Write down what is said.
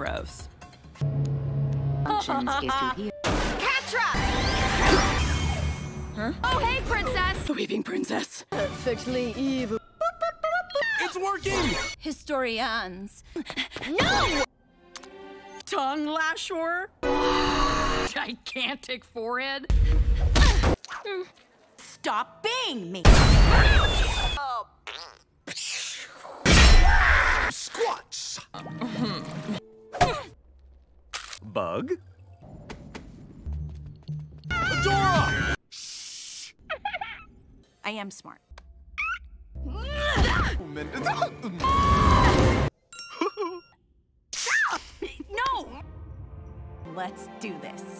gross. Functions is to hear. Catra! Huh? Oh, hey, princess! The weeping princess. Perfectly evil. It's working! Historians. No! Tongue lasher? Gigantic forehead? Stop being me! Oh. Squats! Bug? Adora! Shh! I am smart. No! Let's do this.